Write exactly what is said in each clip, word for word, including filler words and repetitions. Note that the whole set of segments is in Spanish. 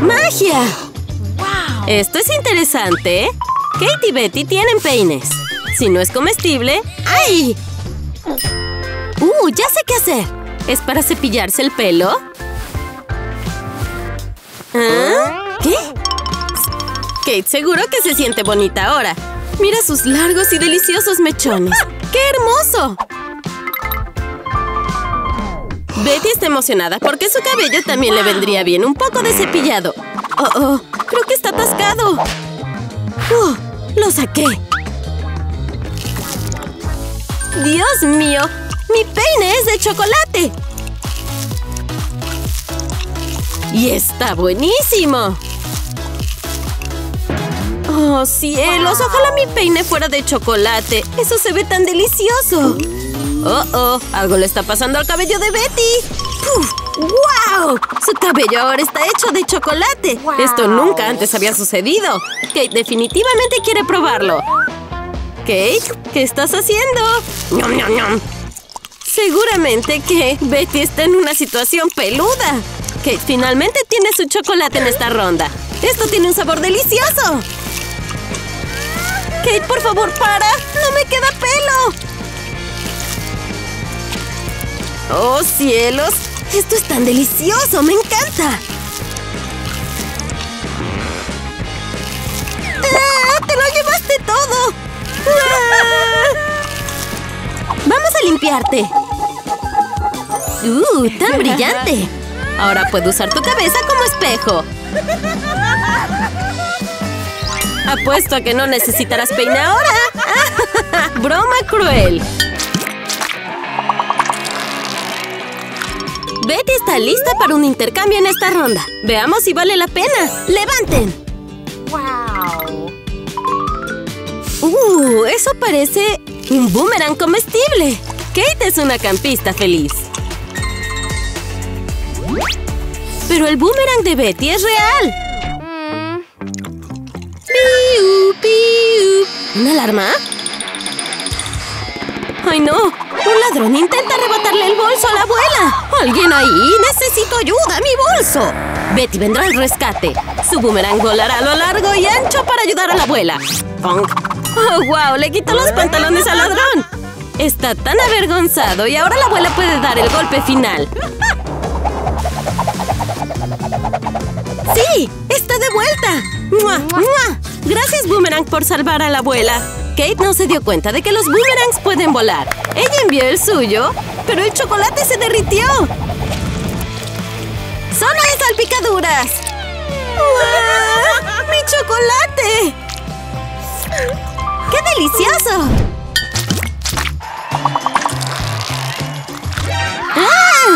¡Magia! Wow. Esto es interesante. Kate y Betty tienen peines. Si no es comestible... ¡Ay! ¡Uh! Ya sé qué hacer. ¿Es para cepillarse el pelo? ¿Ah? ¿Qué? Kate seguro que se siente bonita ahora. Mira sus largos y deliciosos mechones. ¡Qué hermoso! Betty está emocionada porque su cabello también le vendría bien un poco de cepillado. ¡Oh, oh! Creo que está atascado. ¡Oh! ¡Lo saqué! ¡Dios mío! ¡Mi peine es de chocolate! ¡Y está buenísimo! ¡Oh, cielos! Ojalá mi peine fuera de chocolate. ¡Eso se ve tan delicioso! ¡Oh, oh! Algo le está pasando al cabello de Betty. ¡Puf! ¡Wow! Su cabello ahora está hecho de chocolate. Wow. Esto nunca antes había sucedido. Kate definitivamente quiere probarlo. Kate, ¿qué estás haciendo? ¡Nom, nom, nom! Seguramente que Betty está en una situación peluda. Kate finalmente tiene su chocolate en esta ronda. ¡Esto tiene un sabor delicioso! Kate, por favor, para. ¡No me queda pelo! ¡Oh, cielos! ¡Esto es tan delicioso! ¡Me encanta! ¡Ah! ¡Te lo llevaste todo! ¡Ah! ¡Vamos a limpiarte! ¡Uh! ¡Tan brillante! Ahora puedo usar tu cabeza como espejo. Apuesto a que no necesitarás peine ahora. Broma cruel. Betty está lista para un intercambio en esta ronda. Veamos si vale la pena. ¡Levanten! ¡Wow! ¡Uh! Eso parece un boomerang comestible. Kate es una campista feliz. Pero el boomerang de Betty es real. Mm. ¡Piu, piu! ¿Una alarma? ¡Ay, no! ¡Un ladrón intenta arrebatarle el bolso a la abuela! ¡Alguien ahí! ¡Necesito ayuda! ¡Mi bolso! Betty vendrá al rescate. Su boomerang volará a lo largo y ancho para ayudar a la abuela. ¡Pong! ¡Oh, wow! ¡Le quitó los pantalones al ladrón! Está tan avergonzado y ahora la abuela puede dar el golpe final. ¡Sí! ¡Está de vuelta! ¡Mua! ¡Mua! Gracias, Boomerang, por salvar a la abuela. Kate no se dio cuenta de que los boomerangs pueden volar. Ella envió el suyo, pero el chocolate se derritió. ¡Zona de salpicaduras! ¡Mua! ¡Mi chocolate! ¡Qué delicioso! ¡Ah!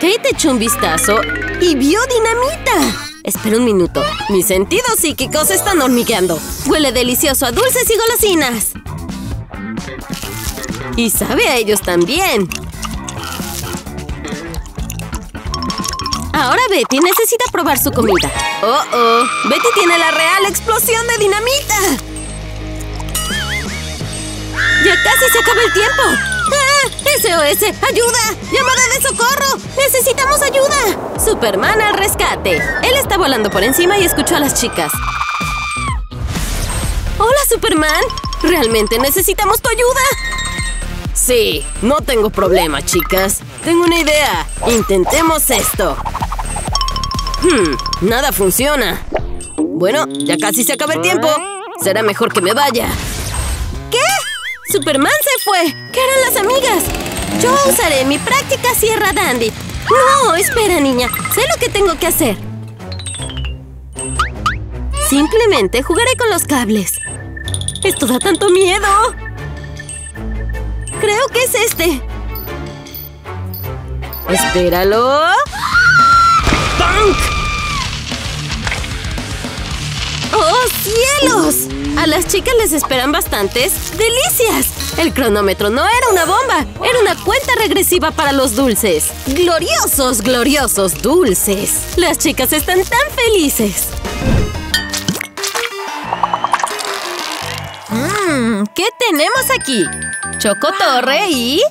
Kate echó un vistazo y vio dinamita. Espera un minuto. Mis sentidos psíquicos están hormigueando. Huele delicioso a dulces y golosinas. Y sabe a ellos también. Ahora Betty necesita probar su comida. ¡Oh, oh! Betty tiene la real explosión de dinamita. ¡Ya casi se acaba el tiempo! ¡S O S! ¡Ayuda! ¡Llamada de socorro! ¡Necesitamos ayuda! ¡Superman al rescate! Él está volando por encima y escuchó a las chicas. ¡Hola, Superman! ¡Realmente necesitamos tu ayuda! Sí, no tengo problema, chicas. Tengo una idea. Intentemos esto. Hmm, nada funciona. Bueno, ya casi se acaba el tiempo. Será mejor que me vaya. ¿Qué? ¡Superman se fue! ¿Qué eran las amigas? Yo usaré mi práctica Sierra Dandy. No, espera, niña. Sé lo que tengo que hacer. Simplemente jugaré con los cables. ¡Esto da tanto miedo! Creo que es este. Espéralo. ¡Punk! ¡Oh, cielos! A las chicas les esperan bastantes delicias. El cronómetro no era una bomba, era una cuenta regresiva para los dulces. ¡Gloriosos, gloriosos dulces! Las chicas están tan felices. Mm, ¿qué tenemos aquí? Chocotorre y...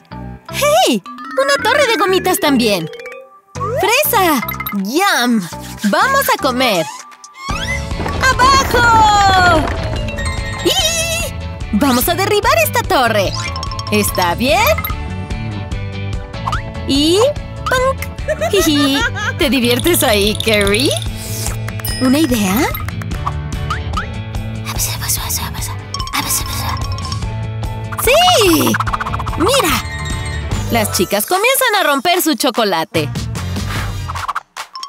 ¡Hey! ¡Una torre de gomitas también! ¡Fresa! ¡Deliciosa! ¡Yum! ¡Vamos a comer! ¡Abajo! ¡Y! ¡Vamos a derribar esta torre! ¿Está bien? Y... ¡punk! ¡Jiji! ¿Te diviertes ahí, Carrie? ¿Una idea? ¡Sí! ¡Mira! Las chicas comienzan a romper su chocolate.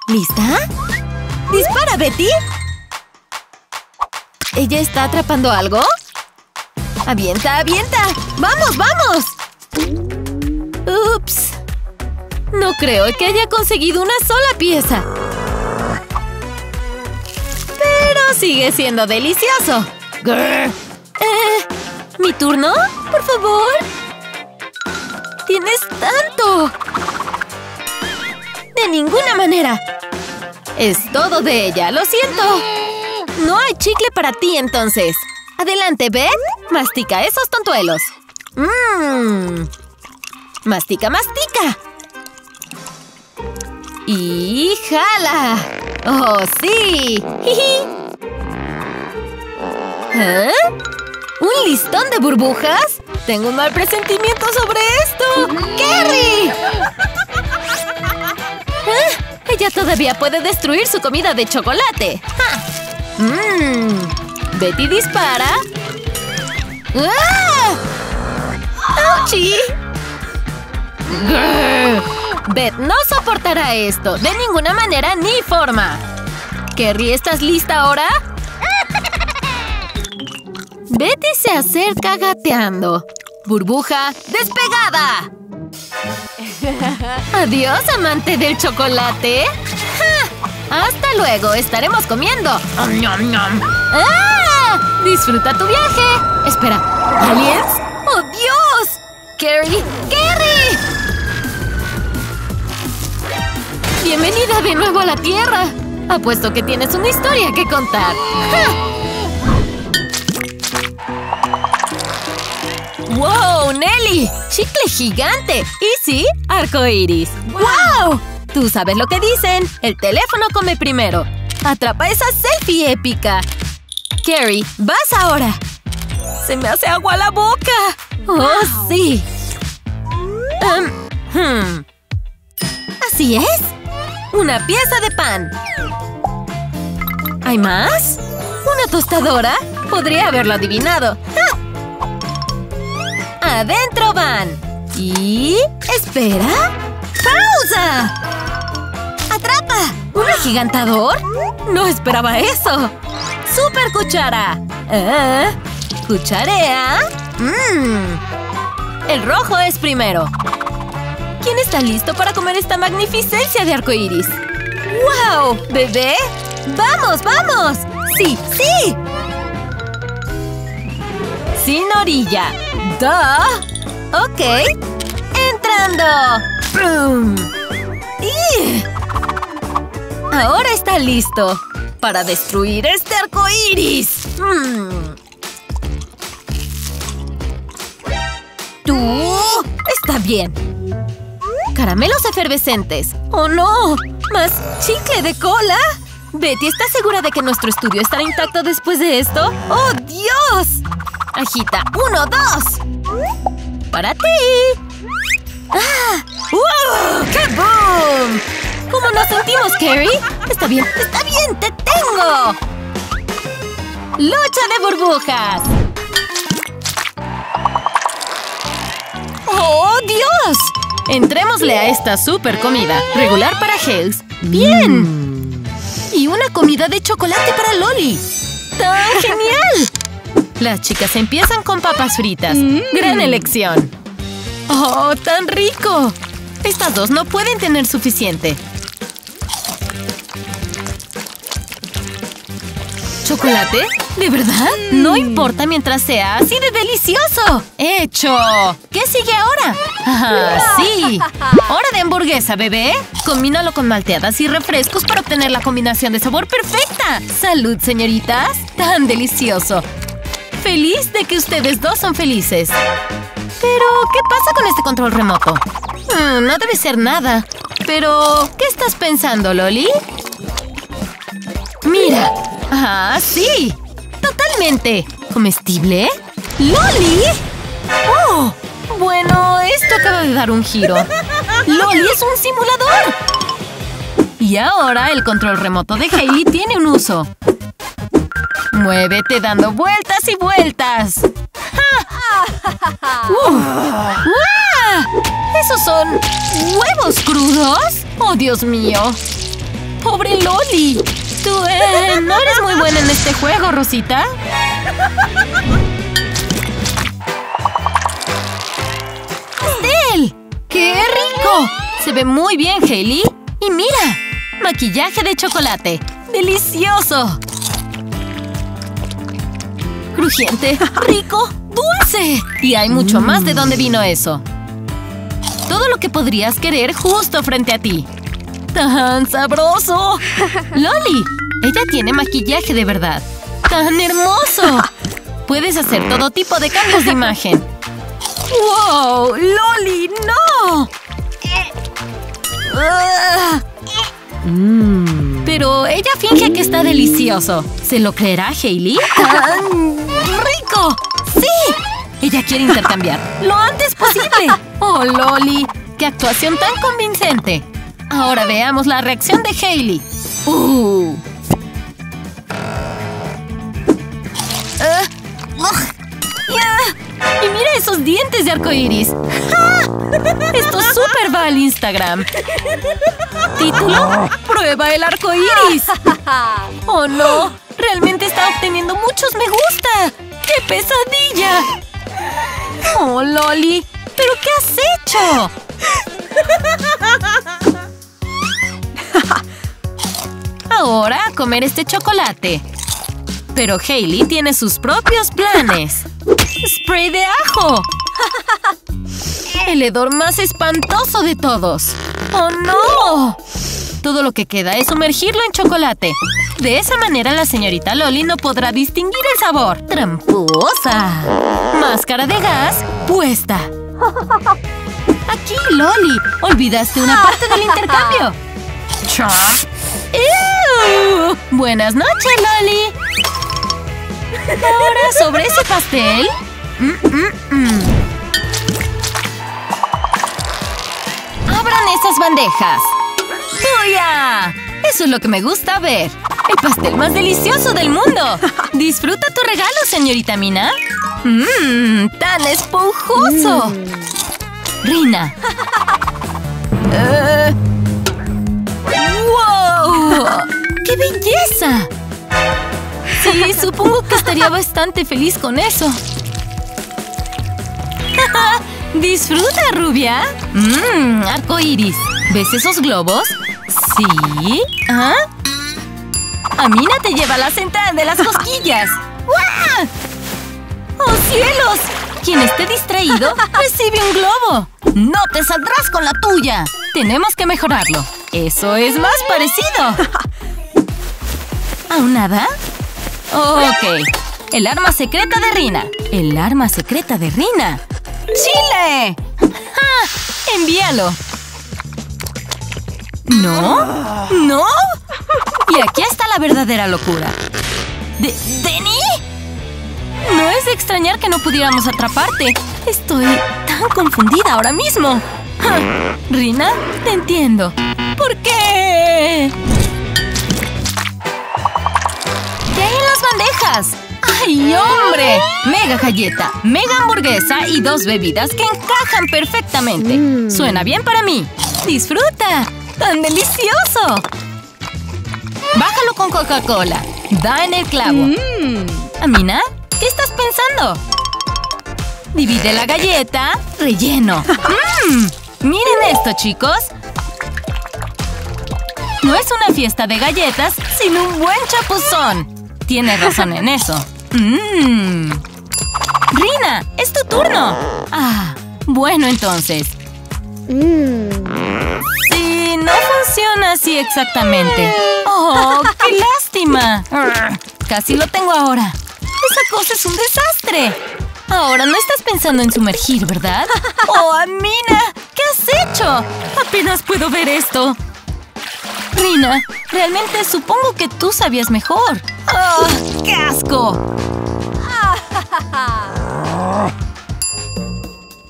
¿Lista? ¡Dispara, Betty! ¿Ella está atrapando algo? ¡Avienta, avienta! ¡Vamos, vamos! ¡Ups! No creo que haya conseguido una sola pieza. Pero sigue siendo delicioso. Grr. Eh, ¿Mi turno? Por favor. ¡Tienes tanto! ¡De ninguna manera! Es todo de ella, lo siento. No hay chicle para ti, entonces. Adelante, Beth. Mastica esos tontuelos. Mmm. Mastica, mastica. Y jala. ¡Oh, sí! ¿Eh? ¿Un listón de burbujas? Tengo un mal presentimiento sobre esto. ¡Carrie! ¿Ah? Ella todavía puede destruir su comida de chocolate. ¡Ja! ¡Mmm! Betty dispara. ¡Ah! ¡Auchi! Beth no soportará esto. De ninguna manera ni forma. Carrie, ¿estás lista ahora? Betty se acerca gateando. ¡Burbuja despegada! ¡Adiós, amante del chocolate! ¡Ja! ¡Hasta luego! ¡Estaremos comiendo! ¡Ah! ¡Disfruta tu viaje! Espera, ¿aliens? ¡Oh, Dios! ¡Carrie! ¡Carrie! ¡Bienvenida de nuevo a la Tierra! Apuesto que tienes una historia que contar. ¡Ja! ¡Wow, Nelly! ¡Chicle gigante! Y sí, arcoiris. ¡Wow! Tú sabes lo que dicen. El teléfono come primero. ¡Atrapa esa selfie épica! Carrie, vas ahora. ¡Se me hace agua la boca! ¡Oh, sí! Um, hmm. ¿Así es? ¡Una pieza de pan! ¿Hay más? ¿Una tostadora? Podría haberlo adivinado. ¡Ja! ¡Adentro van! Y... ¡espera! ¡Pausa! ¡Atrapa! ¿Un agigantador? ¡No esperaba eso! ¡Super cuchara! ¿Eh? ¿Cucharea? ¡Mmm! El rojo es primero. ¿Quién está listo para comer esta magnificencia de arcoíris? ¡Wow! ¿Bebé? ¡Vamos, vamos! ¡Sí, sí! Sin orilla. ¡Duh! Ok. ¡Entrando! ¡Brum! ¡Y! Ahora está listo para destruir este arco iris. Mm. ¡Tú! Está bien. Caramelos efervescentes. ¡Oh, no! ¿Más chicle de cola? Betty, ¿estás segura de que nuestro estudio estará intacto después de esto? ¡Oh, Dios! Agita. ¡Uno, dos! ¡Para ti! ¡Ah! ¡Wow! ¡Qué boom! ¿Cómo nos sentimos, Carrie? ¡Está bien! ¡Está bien! ¡Te tengo! ¡Lucha de burbujas! ¡Oh, Dios! Entrémosle a esta super comida. Regular para Hells. ¡Bien! Y una comida de chocolate para Loli. ¡Tan genial! Las chicas empiezan con papas fritas. Mm. ¡Gran elección! ¡Oh, tan rico! Estas dos no pueden tener suficiente. ¿Chocolate? ¿De verdad? Mm. No importa mientras sea así de delicioso. ¡Hecho! ¿Qué sigue ahora? ¡Ah, sí! ¡Hora de hamburguesa, bebé! Combínalo con malteadas y refrescos para obtener la combinación de sabor perfecta. ¡Salud, señoritas! ¡Tan delicioso! ¡Feliz de que ustedes dos son felices! Pero, ¿qué pasa con este control remoto? Mm, no debe ser nada. Pero, ¿qué estás pensando, Loli? ¡Mira! ¡Ah, sí! ¡Totalmente! ¿Comestible? ¿Loli? ¡Oh! Bueno, esto acaba de dar un giro. ¡Loli es un simulador! Y ahora el control remoto de Hailey tiene un uso. ¡Muévete dando vueltas y vueltas! ¡Ja! ¿Esos son huevos crudos? ¡Oh, Dios mío! ¡Pobre Loli! Tú eh, no eres muy buena en este juego, Rosita. ¡Pastel! ¡Qué rico! Se ve muy bien, Hailey. Y mira, maquillaje de chocolate. ¡Delicioso! Crujiente, rico, dulce. Y hay mucho más de dónde vino eso. Todo lo que podrías querer justo frente a ti. ¡Tan sabroso! ¡Loli! Ella tiene maquillaje de verdad. ¡Tan hermoso! Puedes hacer todo tipo de cambios de imagen. ¡Wow! ¡Loli, no! Mm. Pero ella finge que está delicioso. ¿Se lo creerá, Hailey? ¡Tan rico! ¡Sí! Ella quiere intercambiar lo antes posible. ¡Oh, Loli! ¡Qué actuación tan convincente! Ahora veamos la reacción de Hailey. Uh. Uh. Yeah. Y mira esos dientes de arcoíris. ¡Ja! Esto súper va al Instagram. Título: prueba el arcoíris. Oh no, realmente está obteniendo muchos me gusta. ¡Qué pesadilla! Oh Loli, pero ¿qué has hecho? Ahora a comer este chocolate. Pero Hailey tiene sus propios planes. ¡Spray de ajo! El hedor más espantoso de todos. ¡Oh, no! Todo lo que queda es sumergirlo en chocolate. De esa manera la señorita Loli no podrá distinguir el sabor. ¡Tramposa! Máscara de gas puesta. ¡Aquí, Loli! ¡Olvidaste una parte del intercambio! ¡Chao! ¡Ew! Buenas noches, Loli. Ahora sobre ese pastel. Mm, mm, mm. Abran esas bandejas. ¡Tuya! Eso es lo que me gusta ver. El pastel más delicioso del mundo. Disfruta tu regalo, señorita Mina. Mmm, tan esponjoso. Mm. Rina. uh, ¡Wow! ¡Qué belleza! Sí, supongo que estaría bastante feliz con eso. ¡Disfruta, rubia! ¡Mmm! ¡Arcoíris! ¿Ves esos globos? ¿Sí? ¿Ah? ¡Amina te lleva la sentada de las cosquillas! ¡Guau! ¡Oh, cielos! Quien esté distraído recibe un globo. ¡No te saldrás con la tuya! Tenemos que mejorarlo. ¡Eso es más parecido! ¿Aún nada? Ok. El arma secreta de Rina. El arma secreta de Rina. ¡Chile! ¡Ja! ¡Envíalo! ¿No? ¿No? Y aquí está la verdadera locura. ¿De ¿Denny? No es de extrañar que no pudiéramos atraparte. Estoy tan confundida ahora mismo. ¡Ja! Rina, te entiendo. ¿Por qué? ¿Qué hay en las bandejas? ¡Ay, hombre! Mega galleta, mega hamburguesa y dos bebidas que encajan perfectamente. Mm. Suena bien para mí. ¡Disfruta! ¡Tan delicioso! Bájalo con Coca-Cola. Da en el clavo. Mm. Amina, ¿qué estás pensando? Divide la galleta. Relleno. Mm. Miren esto, chicos. No es una fiesta de galletas, sino un buen chapuzón. Tienes razón en eso. Mmm. Rina, es tu turno. Ah, bueno entonces. Mm. Sí, no funciona así exactamente. Oh, qué lástima. Casi lo tengo ahora. Esa cosa es un desastre. Ahora no estás pensando en sumergir, ¿verdad? ¡Oh, Amina! ¿Qué has hecho? Apenas puedo ver esto. Rina, realmente supongo que tú sabías mejor. ¡Oh, qué asco!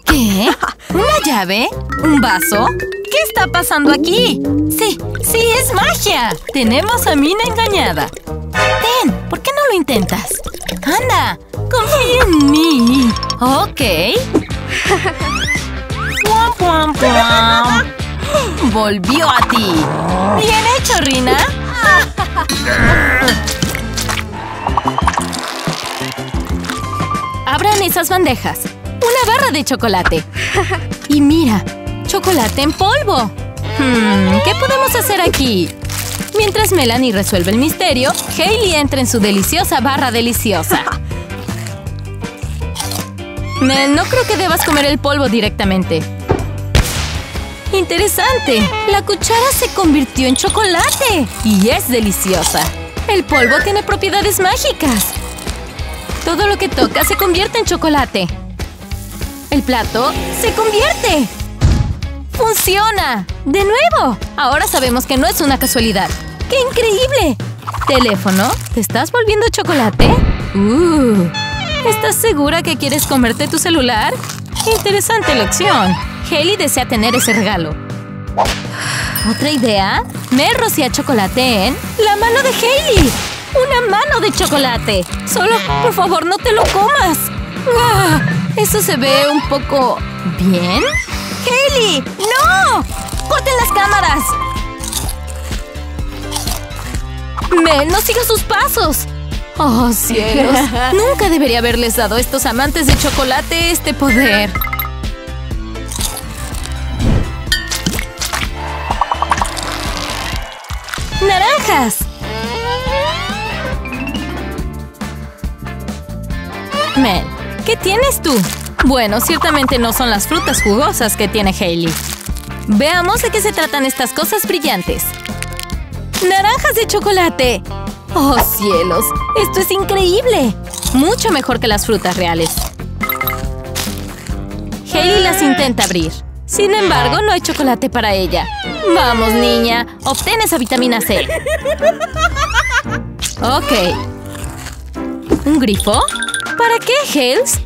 ¿Qué? ¿Una llave? ¿Un vaso? ¿Qué está pasando aquí? Sí, sí, es magia. Tenemos a Mina engañada. Ten, ¿por qué no lo intentas? Anda, confía en mí. Ok. ¡Puam, puam, puam! Volvió a ti. Bien hecho, Rina. Abran esas bandejas. Una barra de chocolate. Y mira, chocolate en polvo. Hmm, ¿qué podemos hacer aquí? Mientras Melanie resuelve el misterio, Hailey entra en su deliciosa barra deliciosa. Mel, no creo que debas comer el polvo directamente. ¡Interesante! La cuchara se convirtió en chocolate. Y es deliciosa. El polvo tiene propiedades mágicas. Todo lo que toca se convierte en chocolate. El plato se convierte. ¡Funciona! ¡De nuevo! Ahora sabemos que no es una casualidad. ¡Qué increíble! ¿Teléfono? ¿Te estás volviendo chocolate? Uh, ¿Estás segura que quieres comerte tu celular? Interesante elección. Hailey desea tener ese regalo. ¿Otra idea? Me rocía chocolate en la mano de Hailey. ¡Una mano de chocolate! Solo, por favor, no te lo comas. ¡Ah! Eso se ve un poco... ¿bien? ¡Hailey! ¡No! ¡Corten las cámaras! ¡Mel, no sigas sus pasos! ¡Oh, cielos! Nunca debería haberles dado a estos amantes de chocolate este poder. ¡Naranjas! Mel, ¿qué tienes tú? Bueno, ciertamente no son las frutas jugosas que tiene Hailey. Veamos de qué se tratan estas cosas brillantes. ¡Naranjas de chocolate! ¡Oh, cielos! ¡Esto es increíble! Mucho mejor que las frutas reales. Hailey las intenta abrir. Sin embargo, no hay chocolate para ella. ¡Vamos, niña! ¡Obtén esa vitamina C! Ok. ¿Un grifo? ¿Para qué, Hails?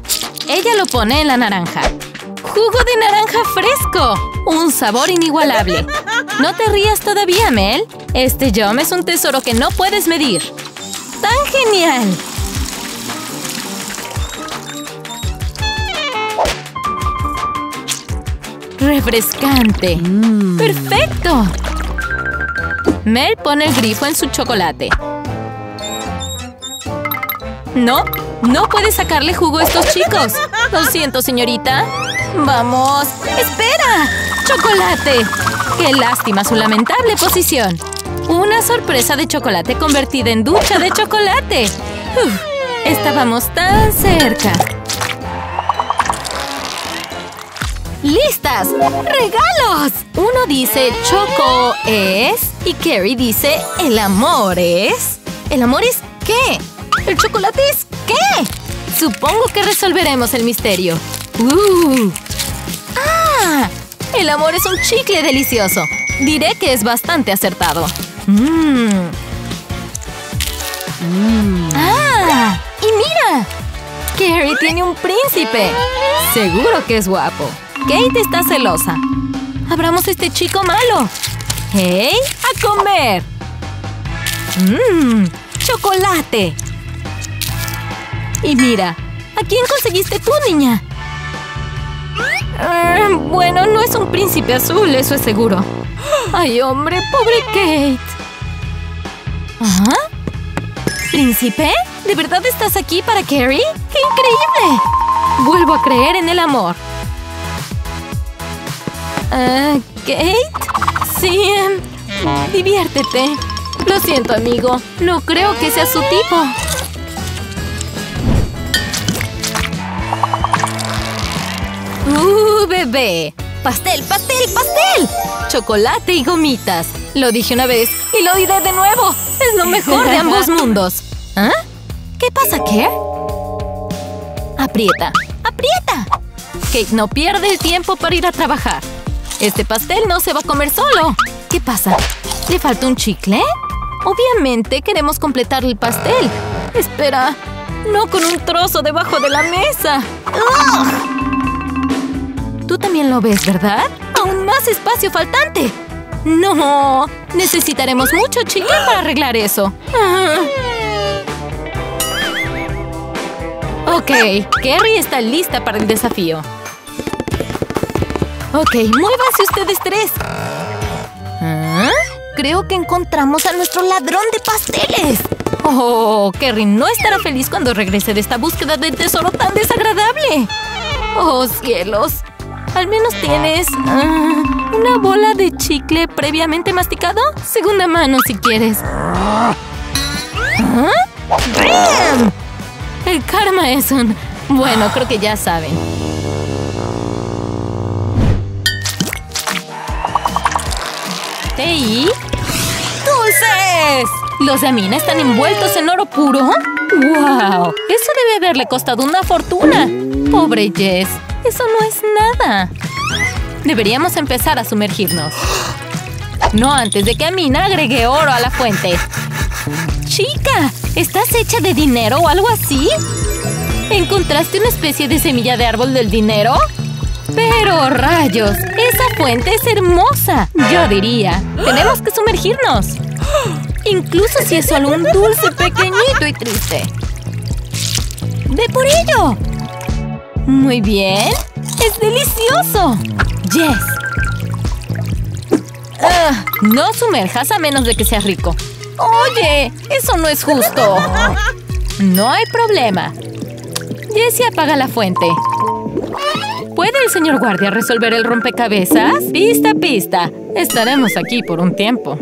Ella lo pone en la naranja. ¡Jugo de naranja fresco! ¡Un sabor inigualable! No te rías todavía, Mel. Este yum es un tesoro que no puedes medir. ¡Tan genial! ¡Refrescante! Mm. ¡Perfecto! Mel pone el grifo en su chocolate. No, no puedes sacarle jugo a estos chicos. Lo siento, señorita. ¡Vamos! ¡Espera! ¡Chocolate! ¡Qué lástima su lamentable posición! Una sorpresa de chocolate convertida en ducha de chocolate. Uf, estábamos tan cerca. ¡Listas! ¡Regalos! Uno dice Choco es y Carrie dice el amor es. ¿El amor es qué? ¿El chocolate es qué? Supongo que resolveremos el misterio. Uh. ¡Ah! El amor es un chicle delicioso. Diré que es bastante acertado. Mm. Mm. ¡Ah! ¡Y mira! Carrie tiene un príncipe. Seguro que es guapo. Kate está celosa. Abramos a este chico malo. ¡Hey! ¡A comer! ¡Mmm! ¡Chocolate! Y mira, ¿a quién conseguiste tú, niña? Uh, bueno, no es un príncipe azul, eso es seguro. ¡Ay, hombre! ¡Pobre Kate! ¿Ah? ¿Príncipe? ¿De verdad estás aquí para Carrie? ¡Qué increíble! Vuelvo a creer en el amor. Uh, ¿Kate? Sí, um, diviértete. Lo siento, amigo. No creo que sea su tipo. ¡Uh, bebé! ¡Pastel, pastel, pastel! Chocolate y gomitas. Lo dije una vez y lo diré de nuevo. Es lo mejor de ambos mundos. ¿Ah? ¿Qué pasa, Care? Aprieta. ¡Aprieta! Kate no pierde el tiempo para ir a trabajar. Este pastel no se va a comer solo. ¿Qué pasa? ¿Le falta un chicle? Obviamente queremos completar el pastel. Espera, no con un trozo debajo de la mesa. ¡Ugh! Tú también lo ves, ¿verdad? ¡Aún más espacio faltante! ¡No! Necesitaremos mucho chicle para arreglar eso. Ah. Ok, Carrie está lista para el desafío. Ok, muévanse ustedes tres. ¿Ah? Creo que encontramos a nuestro ladrón de pasteles. Oh, Carrie no estará feliz cuando regrese de esta búsqueda del tesoro tan desagradable. Oh, cielos. Al menos tienes uh, una bola de chicle previamente masticado. Segunda mano, si quieres. ¿Ah? ¡Bam! El karma es un... Bueno, creo que ya saben. ¿Tei? ¡Dulces! ¿Los de Amina están envueltos en oro puro? ¡Wow! Eso debe haberle costado una fortuna. Pobre Jess. Eso no es nada. Deberíamos empezar a sumergirnos. No antes de que Amina agregue oro a la fuente. ¡Chica! ¿Estás hecha de dinero o algo así? ¿Encontraste una especie de semilla de árbol del dinero? ¡Pero rayos! ¡Esa fuente es hermosa! Yo diría, tenemos que sumergirnos. Incluso si es solo un dulce pequeñito y triste. ¡Ve por ello! Muy bien. ¡Es delicioso! ¡Yes! Uh, no sumerjas a menos de que seas rico. ¡Oye! ¡Eso no es justo! No hay problema. Jessie apaga la fuente. ¿Puede el señor guardia resolver el rompecabezas? Pista, pista. Estaremos aquí por un tiempo.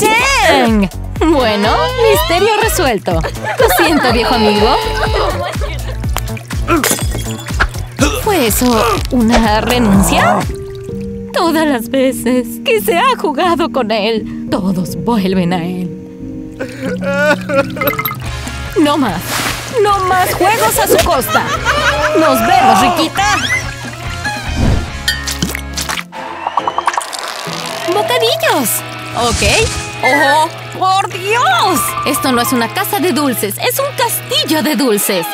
¡Dang! Bueno, misterio resuelto. Lo siento, viejo amigo. ¿Fue eso una renuncia? Todas las veces que se ha jugado con él, todos vuelven a él. No más. No más juegos a su costa. Nos vemos, riquita. ¡Bocadillos! Ok. ¡Oh, por Dios! Esto no es una casa de dulces, es un castillo de dulces.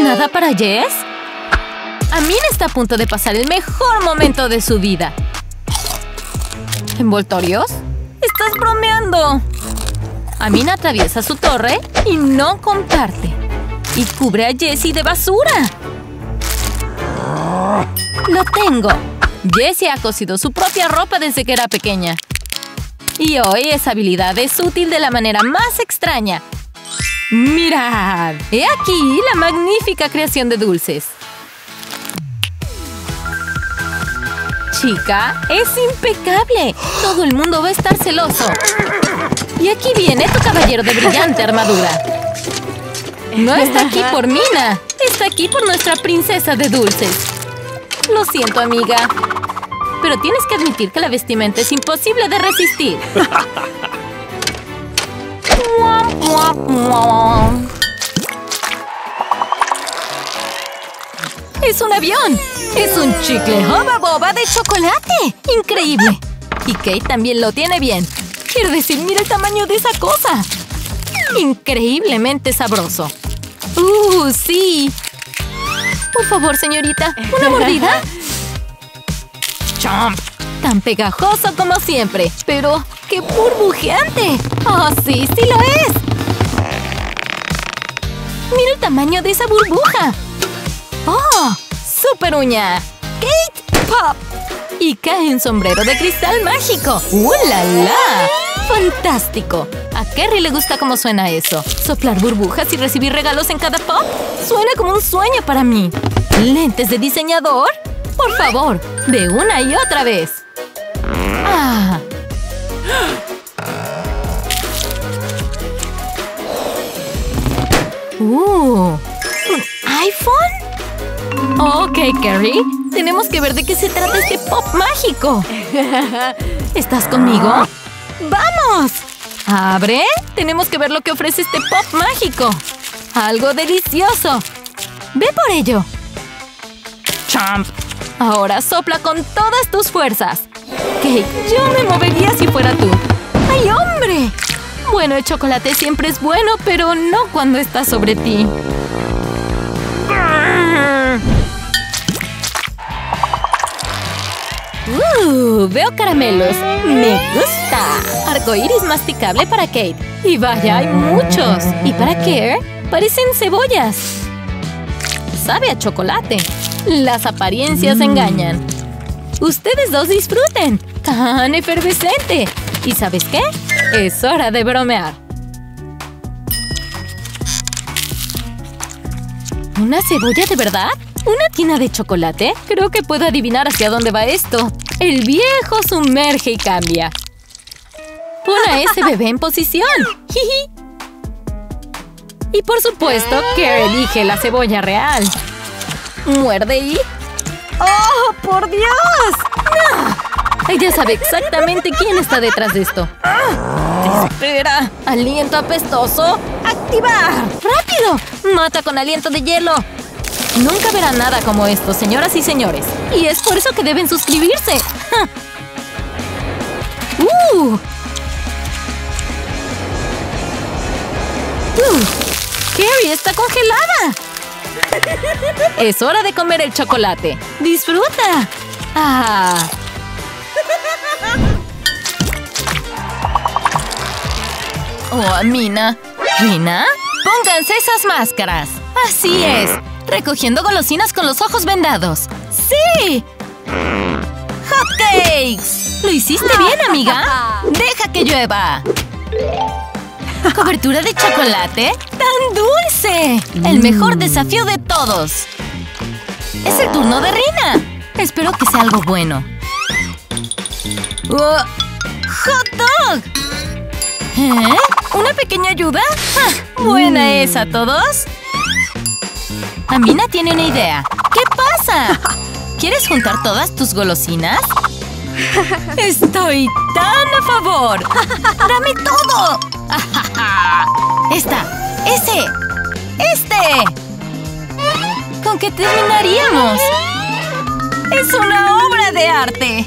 ¿Nada para Jess? Amina está a punto de pasar el mejor momento de su vida. ¿Envoltorios? ¡Estás bromeando! Amina atraviesa su torre y no comparte. Y cubre a Jessie de basura. ¡Lo tengo! Jessie ha cosido su propia ropa desde que era pequeña. Y hoy esa habilidad es útil de la manera más extraña. ¡Mirad! He aquí la magnífica creación de dulces. Chica, es impecable. Todo el mundo va a estar celoso. Y aquí viene tu caballero de brillante armadura. No está aquí por Mina. Está aquí por nuestra princesa de dulces. Lo siento, amiga. Pero tienes que admitir que la vestimenta es imposible de resistir. ¡Es un avión! ¡Es un chicle Hubba Bubba de chocolate! ¡Increíble! Y Kate también lo tiene bien. Quiero decir, mira el tamaño de esa cosa. Increíblemente sabroso. ¡Uh, sí! Por favor, señorita, ¿una mordida? Chomp. Tan pegajoso como siempre. Pero, ¡qué burbujeante! ¡Oh, sí, sí lo es! ¡Mira el tamaño de esa burbuja! ¡Oh! ¡Súper uña! ¡Kate Pop! Y cae un sombrero de cristal mágico. ¡Uh, la, la! ¡Fantástico! A Carrie le gusta cómo suena eso. ¿Soplar burbujas y recibir regalos en cada pop? Suena como un sueño para mí. ¿Lentes de diseñador? Por favor, de una y otra vez. Ah. Uh. ¿Un iPhone? Ok, Carrie. Tenemos que ver de qué se trata este pop mágico. ¿Estás conmigo? ¡Vamos! Abre. Tenemos que ver lo que ofrece este pop mágico. ¡Algo delicioso! ¡Ve por ello! ¡Champ! Ahora sopla con todas tus fuerzas. Cake, yo me movería si fuera tú. ¡Ay, hombre! Bueno, el chocolate siempre es bueno, pero no cuando está sobre ti. ¡Uh! Veo caramelos. ¡Me gusta! Arcoíris masticable para Kate. Y vaya, hay muchos. ¿Y para Care? Parecen cebollas. Sabe a chocolate. Las apariencias engañan. Ustedes dos disfruten. ¡Tan efervescente! ¿Y sabes qué? Es hora de bromear. ¿Una cebolla de verdad? ¿Una tina de chocolate? Creo que puedo adivinar hacia dónde va esto. El viejo sumerge y cambia. Pon a ese bebé en posición. Y por supuesto, Care elige la cebolla real. Muerde y... ¡Oh, por Dios! ¡No! Ella sabe exactamente quién está detrás de esto. ¡Ah! ¡Espera! ¡Aliento apestoso! ¡Activar! ¡Rápido! ¡Mata con aliento de hielo! Nunca verá nada como esto, señoras y señores. Y es por eso que deben suscribirse. ¡Ja! ¡Uh! ¡Uh! ¡Carrie está congelada! Es hora de comer el chocolate. ¡Disfruta! ¡Ah! ¡Oh, Mina! ¿Mina? ¡Pónganse esas máscaras! ¡Así es! Recogiendo golosinas con los ojos vendados. ¡Sí! ¡Hotcakes! ¡Lo hiciste bien, amiga! ¡Deja que llueva! ¿Cobertura de chocolate? ¡Tan dulce! ¡El mejor desafío de todos! ¡Es el turno de Rina! Espero que sea algo bueno. Oh, ¡hot dog! ¿Eh? ¿Una pequeña ayuda? ¡Ja! ¡Buena esa, todos! Amina tiene una idea. ¿Qué pasa? ¿Quieres juntar todas tus golosinas? ¡Estoy tan a favor! ¡Dame todo! ¡Esta! ¡Ese! ¡Este! ¿Con qué terminaríamos? ¡Es una obra de arte!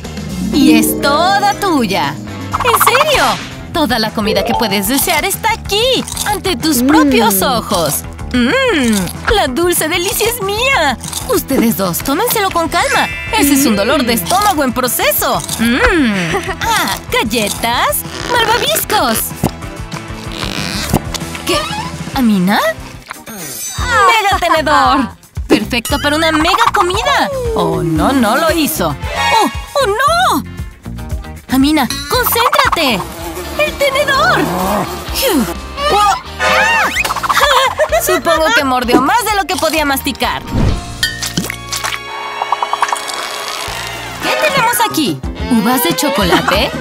¡Y es toda tuya! ¡En serio! Toda la comida que puedes desear está aquí, ante tus propios ojos. ¡Mmm! ¡La dulce delicia es mía! Ustedes dos, tómenselo con calma. Ese mm. es un dolor de estómago en proceso. ¡Mmm! ¡Ah! ¿Galletas? ¡Malvaviscos! ¿Qué? ¿Amina? ¡Mega tenedor! ¡Perfecto para una mega comida! ¡Oh, no, no lo hizo! ¡Oh, oh, no! Amina, concéntrate. ¡El tenedor! ¡Oh! ¡Ah! Supongo que mordió más de lo que podía masticar. ¿Qué tenemos aquí? ¿Uvas de chocolate?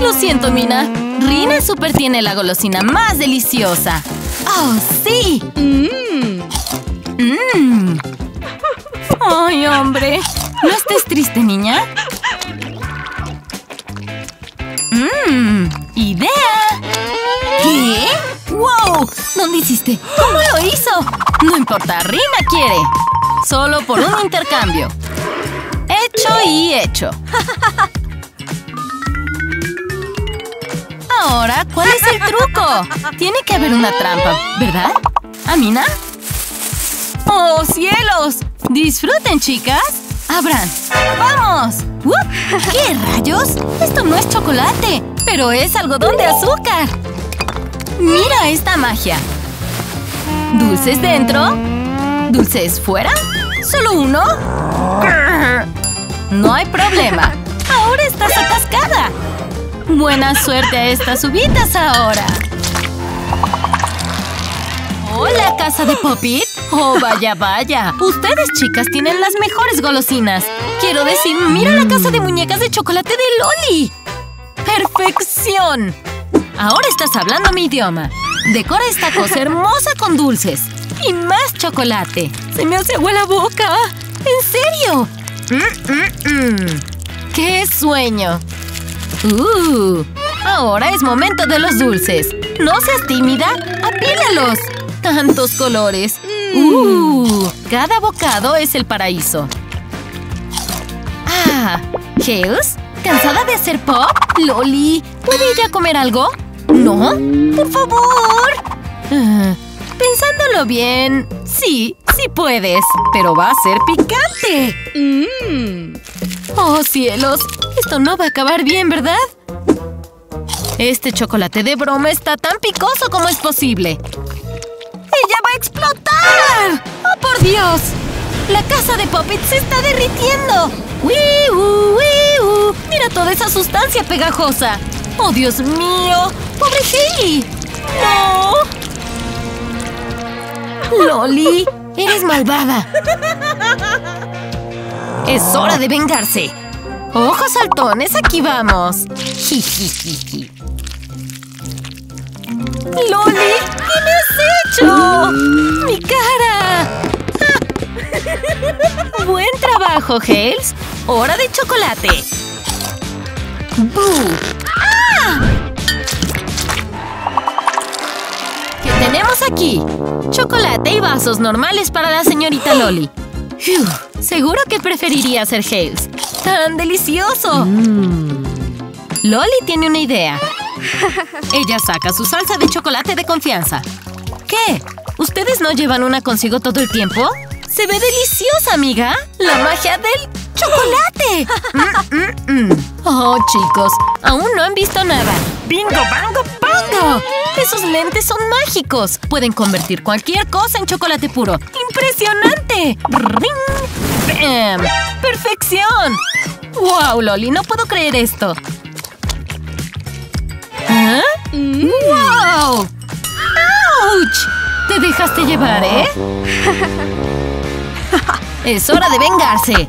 Lo siento, Mina. Rina Super tiene la golosina más deliciosa. ¡Oh, sí! ¡Mmm! ¡Mmm! ¡Ay, hombre! ¿No estés triste, niña? ¡Mmm! ¡Idea! ¿Qué? ¡Wow! ¿Dónde hiciste? ¿Cómo lo hizo? No importa, Rina quiere. Solo por un intercambio. Hecho y hecho. Ahora, ¿cuál es el truco? Tiene que haber una trampa, ¿verdad, Amina? ¡Oh, cielos! Disfruten, chicas. Abran. ¡Vamos! ¡Uh! ¿Qué rayos? Esto no es chocolate, pero es algodón de azúcar. ¡Mira esta magia! ¿Dulces dentro? ¿Dulces fuera? ¿Solo uno? No hay problema. ¡Ahora estás atascada! ¡Buena suerte a estas uvitas ahora! ¡Hola, casa de Pop-It! ¡Oh, vaya, vaya! Ustedes, chicas, tienen las mejores golosinas. Quiero decir, ¡mira la casa de muñecas de chocolate de Loli! ¡Perfección! Ahora estás hablando mi idioma. Decora esta cosa hermosa con dulces. Y más chocolate. Se me hace agua la boca. ¿En serio? Mm, mm, mm. ¡Qué sueño! ¡Uh! Ahora es momento de los dulces. No seas tímida. ¡Apílalos! ¡Tantos colores! ¡Uh! Cada bocado es el paraíso. ¡Ah! ¿Heels? ¿Cansada de hacer pop? ¡Loli! ¿Puede ella comer algo? ¿No? ¡Por favor! Uh, pensándolo bien… Sí, sí puedes. Pero va a ser picante. Mm. ¡Oh, cielos! Esto no va a acabar bien, ¿verdad? Este chocolate de broma está tan picoso como es posible. ¡Ella va a explotar! ¡Oh, por Dios! ¡La casa de Poppet se está derritiendo! ¡Wiu, wiu! ¡Mira toda esa sustancia pegajosa! ¡Oh, Dios mío! ¡Pobre Hailey! ¡No! ¡Loli! ¡Eres malvada! ¡Es hora de vengarse! ¡Ojos saltones! ¡Aquí vamos! ¡Jijijiji! ¡Loli! ¿Qué me has hecho? ¡Mi cara! ¡Ah! ¡Buen trabajo, Heels! ¡Hora de chocolate! ¡Buu! ¡Ah! ¿Qué tenemos aquí? Chocolate y vasos normales para la señorita Loli. ¡Uf! Seguro que preferiría ser Heels. ¡Tan delicioso! Mm. Loli tiene una idea. Ella saca su salsa de chocolate de confianza. ¿Qué? ¿Ustedes no llevan una consigo todo el tiempo? ¡Se ve deliciosa, amiga! ¡La magia del chocolate! Mm, mm, mm. ¡Oh, chicos! aún no han visto nada. ¡Bingo, bango, bango! ¡Esos lentes son mágicos! Pueden convertir cualquier cosa en chocolate puro. ¡Impresionante! ¡Bam! ¡Perfección! ¡Wow, Loli! No puedo creer esto. ¿Ah? Mm. ¡Wow! ¡Auch! Te dejaste llevar, ¿eh? Es hora de vengarse.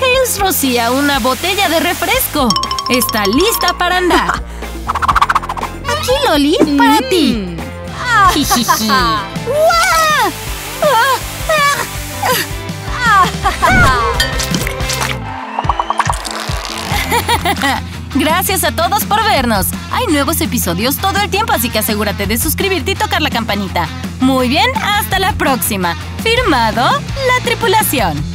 Heels rocía una botella de refresco. Está lista para andar. Aquí, Loli, para mm. ti. Jijiji. Gracias a todos por vernos. Hay nuevos episodios todo el tiempo, así que asegúrate de suscribirte y tocar la campanita. Muy bien, hasta la próxima. Firmado, la tripulación.